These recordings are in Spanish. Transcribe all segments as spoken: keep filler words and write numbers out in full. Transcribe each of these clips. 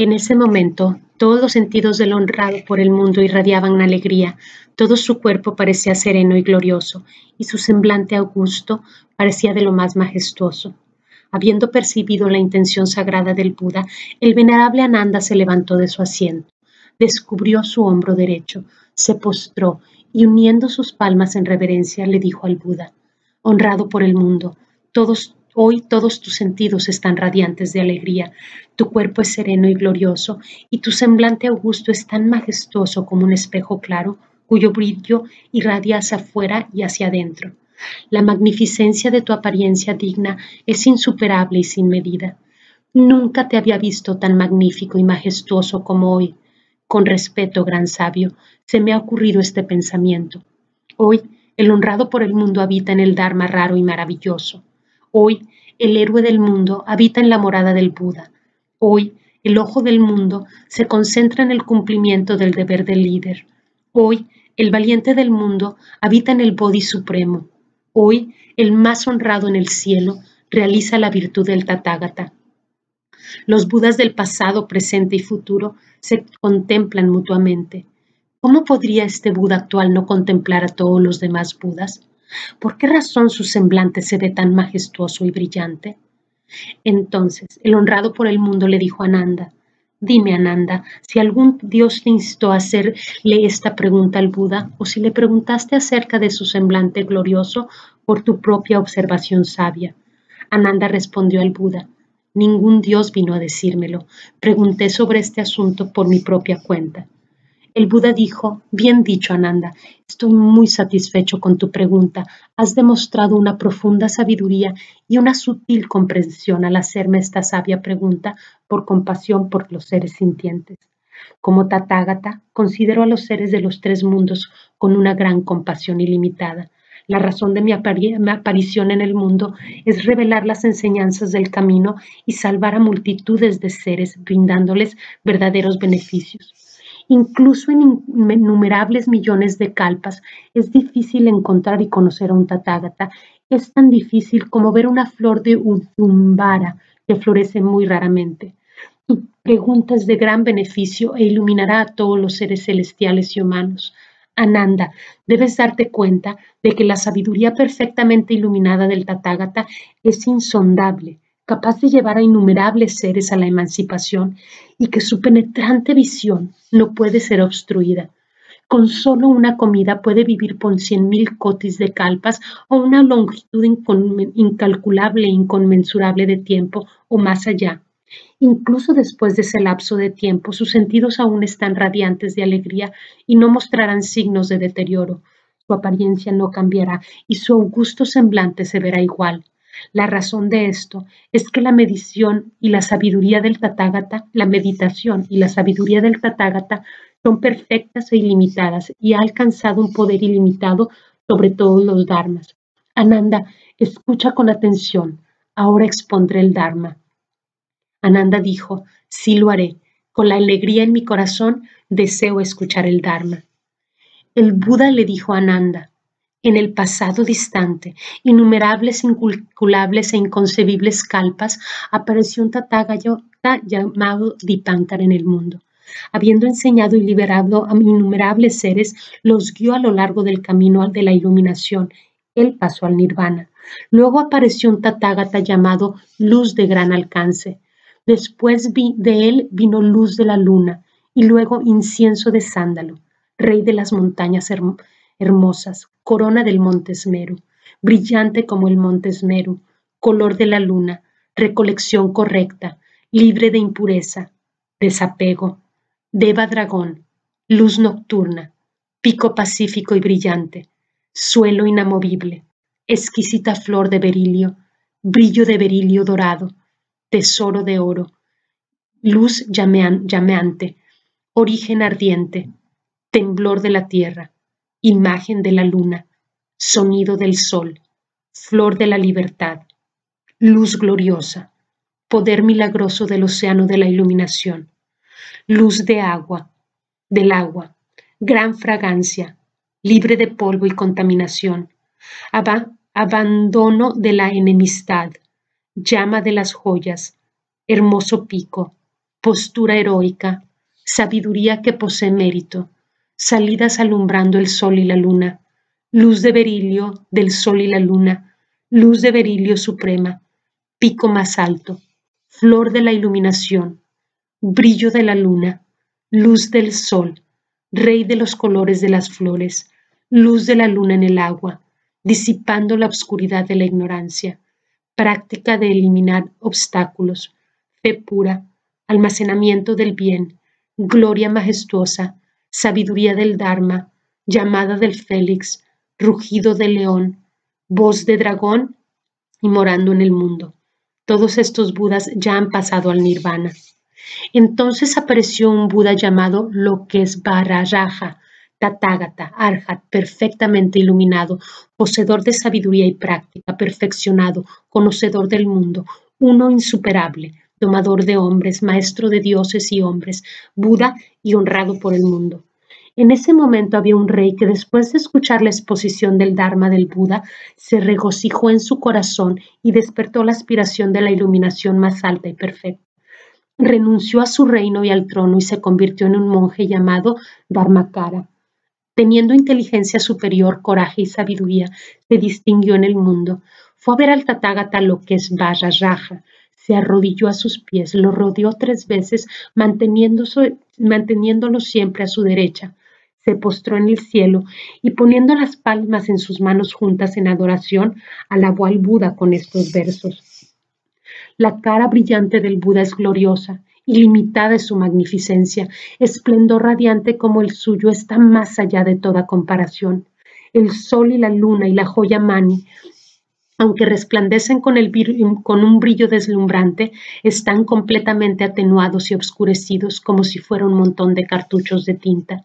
En ese momento, todos los sentidos del honrado por el mundo irradiaban alegría, todo su cuerpo parecía sereno y glorioso, y su semblante augusto parecía de lo más majestuoso. Habiendo percibido la intención sagrada del Buda, el venerable Ananda se levantó de su asiento, descubrió su hombro derecho, se postró y uniendo sus palmas en reverencia le dijo al Buda: «Honrado por el mundo, todos, hoy todos tus sentidos están radiantes de alegría, tu cuerpo es sereno y glorioso y tu semblante augusto es tan majestuoso como un espejo claro cuyo brillo irradia hacia afuera y hacia adentro. La magnificencia de tu apariencia digna es insuperable y sin medida. Nunca te había visto tan magnífico y majestuoso como hoy. Con respeto, gran sabio, se me ha ocurrido este pensamiento. Hoy, el honrado por el mundo habita en el Dharma raro y maravilloso. Hoy, el héroe del mundo habita en la morada del Buda. Hoy, el ojo del mundo se concentra en el cumplimiento del deber del líder. Hoy, el valiente del mundo habita en el Bodhi supremo. Hoy, el más honrado en el cielo realiza la virtud del Tathagata. Los Budas del pasado, presente y futuro se contemplan mutuamente. ¿Cómo podría este Buda actual no contemplar a todos los demás Budas? ¿Por qué razón su semblante se ve tan majestuoso y brillante?». Entonces, el honrado por el mundo le dijo a Ananda: «Dime, Ananda, si algún Dios te instó a hacerle esta pregunta al Buda o si le preguntaste acerca de su semblante glorioso por tu propia observación sabia». Ananda respondió al Buda: «Ningún Dios vino a decírmelo. Pregunté sobre este asunto por mi propia cuenta». El Buda dijo: «Bien dicho, Ananda. Estoy muy satisfecho con tu pregunta. Has demostrado una profunda sabiduría y una sutil comprensión al hacerme esta sabia pregunta por compasión por los seres sintientes. Como Tathagata, considero a los seres de los tres mundos con una gran compasión ilimitada. La razón de mi aparición en el mundo es revelar las enseñanzas del camino y salvar a multitudes de seres, brindándoles verdaderos beneficios. Incluso en innumerables millones de kalpas es difícil encontrar y conocer a un Tathagata. Es tan difícil como ver una flor de Udumbara que florece muy raramente. Tu pregunta es de gran beneficio e iluminará a todos los seres celestiales y humanos. Ananda, debes darte cuenta de que la sabiduría perfectamente iluminada del Tathagata es insondable, capaz de llevar a innumerables seres a la emancipación y que su penetrante visión no puede ser obstruida. Con solo una comida puede vivir por cien mil kotis de kalpas o una longitud incalculable e inconmensurable de tiempo o más allá. Incluso después de ese lapso de tiempo, sus sentidos aún están radiantes de alegría y no mostrarán signos de deterioro. Su apariencia no cambiará y su augusto semblante se verá igual. La razón de esto es que la medición y la sabiduría del Tathagata, la meditación y la sabiduría del Tathagata son perfectas e ilimitadas y ha alcanzado un poder ilimitado sobre todos los dharmas. Ananda, escucha con atención. Ahora expondré el Dharma». Ananda dijo: «Sí lo haré. Con la alegría en mi corazón deseo escuchar el Dharma». El Buda le dijo a Ananda: «En el pasado distante, innumerables, incalculables e inconcebibles kalpas, apareció un Tathagata llamado Dipankara en el mundo. Habiendo enseñado y liberado a innumerables seres, los guió a lo largo del camino de la iluminación. Él pasó al Nirvana. Luego apareció un Tathagata llamado Luz de Gran Alcance. Después de él vino luz de la luna y luego incienso de sándalo, rey de las montañas herm hermosas, corona del monte Sumeru, brillante como el monte Sumeru, color de la luna, recolección correcta, libre de impureza, desapego, deva dragón, luz nocturna, pico pacífico y brillante, suelo inamovible, exquisita flor de berilio, brillo de berilio dorado, tesoro de oro, luz llameante, origen ardiente, temblor de la tierra, imagen de la luna, sonido del sol, flor de la libertad, luz gloriosa, poder milagroso del océano de la iluminación, luz de agua, del agua, gran fragancia, libre de polvo y contaminación, ab- abandono de la enemistad, llama de las joyas, hermoso pico, postura heroica, sabiduría que posee mérito, salidas alumbrando el sol y la luna, luz de berilio del sol y la luna, luz de berilio suprema, pico más alto, flor de la iluminación, brillo de la luna, luz del sol, rey de los colores de las flores, luz de la luna en el agua, disipando la oscuridad de la ignorancia, práctica de eliminar obstáculos, fe pura, almacenamiento del bien, gloria majestuosa, sabiduría del Dharma, llamada del Félix, rugido de león, voz de dragón y morando en el mundo. Todos estos Budas ya han pasado al Nirvana. Entonces apareció un Buda llamado Lokesvara Raja, Tathagata, Arhat, perfectamente iluminado, poseedor de sabiduría y práctica, perfeccionado, conocedor del mundo, uno insuperable, domador de hombres, maestro de dioses y hombres, Buda y honrado por el mundo. En ese momento había un rey que después de escuchar la exposición del Dharma del Buda, se regocijó en su corazón y despertó la aspiración de la iluminación más alta y perfecta. Renunció a su reino y al trono y se convirtió en un monje llamado Dharmakara. Teniendo inteligencia superior, coraje y sabiduría, se distinguió en el mundo. Fue a ver al Tathagata Lokesvara Raja. Se arrodilló a sus pies, lo rodeó tres veces, manteniéndolo siempre a su derecha. Se postró en el cielo y poniendo las palmas en sus manos juntas en adoración, alabó al Buda con estos versos. La cara brillante del Buda es gloriosa. Ilimitada es su magnificencia, esplendor radiante como el suyo está más allá de toda comparación. El sol y la luna y la joya Mani, aunque resplandecen con, el con un brillo deslumbrante, están completamente atenuados y obscurecidos como si fuera un montón de cartuchos de tinta.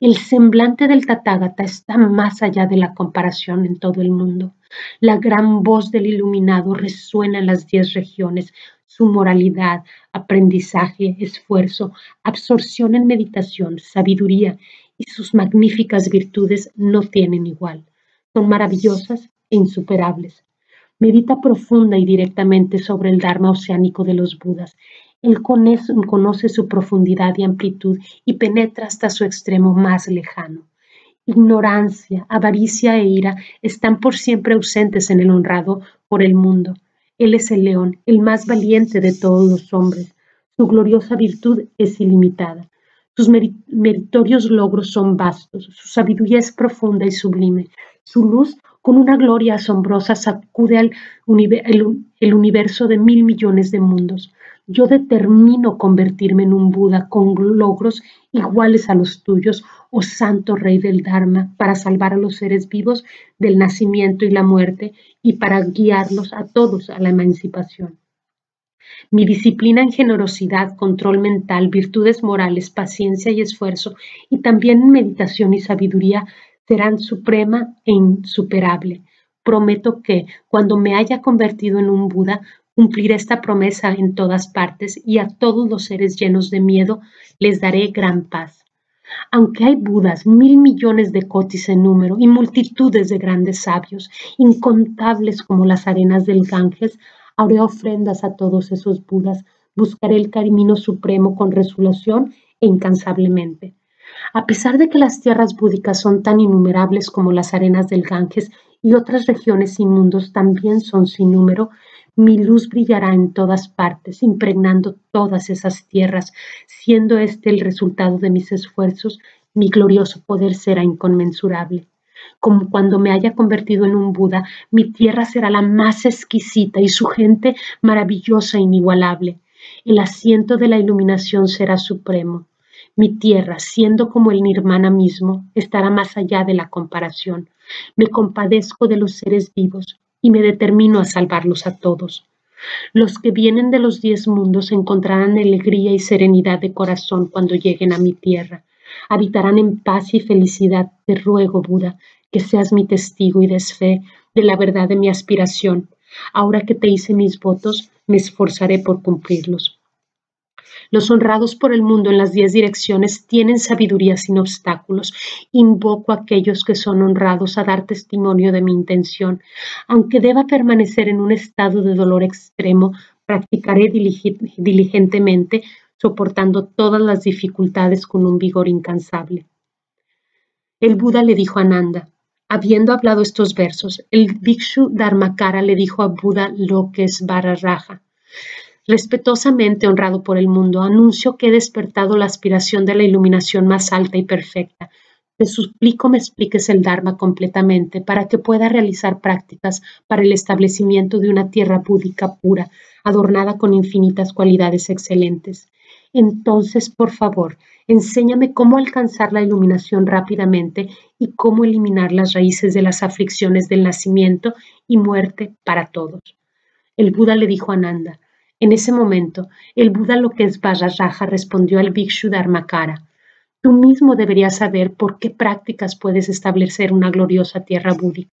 El semblante del Tathagata está más allá de la comparación en todo el mundo. La gran voz del iluminado resuena en las diez regiones. Su moralidad, aprendizaje, esfuerzo, absorción en meditación, sabiduría y sus magníficas virtudes no tienen igual. Son maravillosas e insuperables. Medita profunda y directamente sobre el Dharma oceánico de los Budas. Él conoce su profundidad y amplitud y penetra hasta su extremo más lejano. Ignorancia, avaricia e ira están por siempre ausentes en el honrado por el mundo. Él es el león, el más valiente de todos los hombres. Su gloriosa virtud es ilimitada. Sus meritorios logros son vastos. Su sabiduría es profunda y sublime. Su luz, con una gloria asombrosa, sacude al univer- el, el universo de mil millones de mundos. Yo determino convertirme en un Buda con logros iguales a los tuyos, oh santo rey del Dharma, para salvar a los seres vivos del nacimiento y la muerte y para guiarlos a todos a la emancipación. Mi disciplina en generosidad, control mental, virtudes morales, paciencia y esfuerzo, y también en meditación y sabiduría, serán suprema e insuperable. Prometo que, cuando me haya convertido en un Buda, cumpliré esta promesa en todas partes y a todos los seres llenos de miedo les daré gran paz. Aunque hay Budas, mil millones de Kotis en número y multitudes de grandes sabios, incontables como las arenas del Ganges, haré ofrendas a todos esos Budas, buscaré el camino supremo con resolución e incansablemente. A pesar de que las tierras búdicas son tan innumerables como las arenas del Ganges y otras regiones y mundos también son sin número, mi luz brillará en todas partes, impregnando todas esas tierras, siendo este el resultado de mis esfuerzos, mi glorioso poder será inconmensurable. Como cuando me haya convertido en un Buda, mi tierra será la más exquisita y su gente maravillosa e inigualable. El asiento de la iluminación será supremo. Mi tierra, siendo como el Nirvana mismo, estará más allá de la comparación. Me compadezco de los seres vivos y me determino a salvarlos a todos. Los que vienen de los diez mundos encontrarán alegría y serenidad de corazón cuando lleguen a mi tierra. Habitarán en paz y felicidad. Te ruego, Buda, que seas mi testigo y des fe de la verdad de mi aspiración. Ahora que te hice mis votos, me esforzaré por cumplirlos. Los honrados por el mundo en las diez direcciones tienen sabiduría sin obstáculos. Invoco a aquellos que son honrados a dar testimonio de mi intención. Aunque deba permanecer en un estado de dolor extremo, practicaré diligentemente soportando todas las dificultades con un vigor incansable. El Buda le dijo a Ananda, habiendo hablado estos versos, el Bhikshu Dharmakara le dijo a Buda Lokesvara Raja, respetuosamente honrado por el mundo, anuncio que he despertado la aspiración de la iluminación más alta y perfecta. Te suplico me expliques el Dharma completamente para que pueda realizar prácticas para el establecimiento de una tierra búdica pura, adornada con infinitas cualidades excelentes. Entonces, por favor, enséñame cómo alcanzar la iluminación rápidamente y cómo eliminar las raíces de las aflicciones del nacimiento y muerte para todos. El Buda le dijo a Ananda. En ese momento, el Buda Lokesvara Raja respondió al Bhikshu Dharmakara, tú mismo deberías saber por qué prácticas puedes establecer una gloriosa tierra búdica.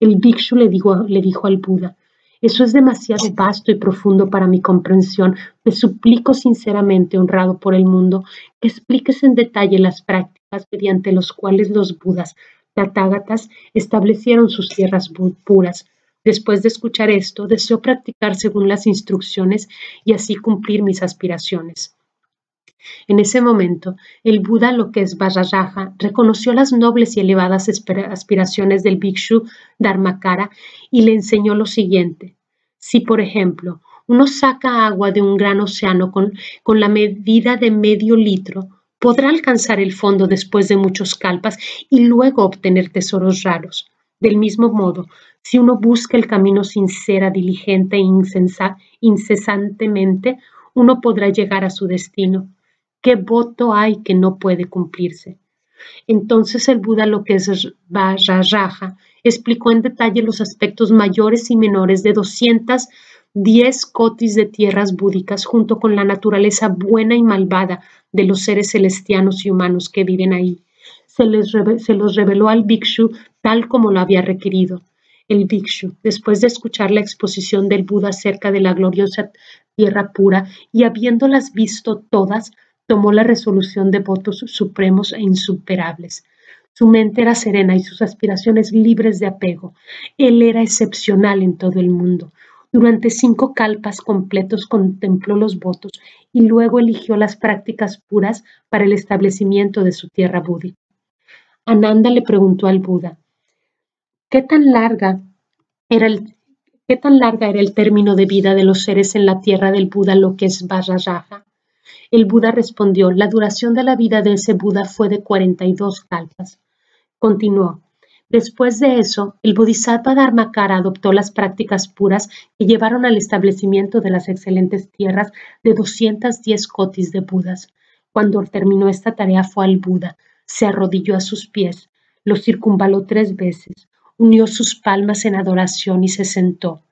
El Bhikshu le dijo, le dijo al Buda, eso es demasiado vasto y profundo para mi comprensión, te suplico sinceramente, honrado por el mundo, que expliques en detalle las prácticas mediante las cuales los Budas, Tathagatas, establecieron sus tierras puras. Después de escuchar esto, deseo practicar según las instrucciones y así cumplir mis aspiraciones. En ese momento, el Buda Lokesvara Raja reconoció las nobles y elevadas aspiraciones del Bhikshu Dharmakara y le enseñó lo siguiente. Si, por ejemplo, uno saca agua de un gran océano con, con la medida de medio litro, podrá alcanzar el fondo después de muchos kalpas y luego obtener tesoros raros. Del mismo modo, si uno busca el camino sincera, diligente e incesantemente, uno podrá llegar a su destino. ¿Qué voto hay que no puede cumplirse? Entonces el Buda Lokesvara Raja explicó en detalle los aspectos mayores y menores de doscientos diez kotis de tierras búdicas junto con la naturaleza buena y malvada de los seres celestianos y humanos que viven ahí. Se, les, se los reveló al Bhikshu tal como lo había requerido. El Bhikshu, después de escuchar la exposición del Buda acerca de la gloriosa tierra pura y habiéndolas visto todas, tomó la resolución de votos supremos e insuperables. Su mente era serena y sus aspiraciones libres de apego. Él era excepcional en todo el mundo. Durante cinco kalpas completos contempló los votos y luego eligió las prácticas puras para el establecimiento de su tierra búdica. Ananda le preguntó al Buda, ¿qué tan larga era el, qué tan larga era el término de vida de los seres en la tierra del Buda Lokesvara Raja? El Buda respondió, la duración de la vida de ese Buda fue de cuarenta y dos kalpas. Continuó. Después de eso, el Bodhisattva Dharmakara adoptó las prácticas puras que llevaron al establecimiento de las excelentes tierras de doscientos diez kotis de Budas. Cuando terminó esta tarea fue al Buda, se arrodilló a sus pies, lo circunvaló tres veces, unió sus palmas en adoración y se sentó.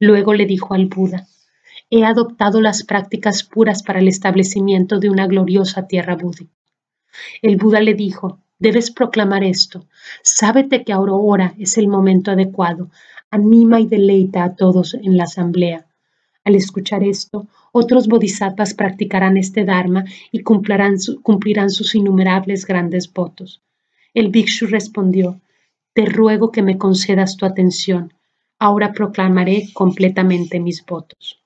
Luego le dijo al Buda, he adoptado las prácticas puras para el establecimiento de una gloriosa tierra búdica. El Buda le dijo, debes proclamar esto. Sábete que ahora es el momento adecuado. Anima y deleita a todos en la asamblea. Al escuchar esto, otros bodhisattvas practicarán este dharma y cumplirán, cumplirán sus innumerables grandes votos. El Bhikshu respondió, te ruego que me concedas tu atención. Ahora proclamaré completamente mis votos.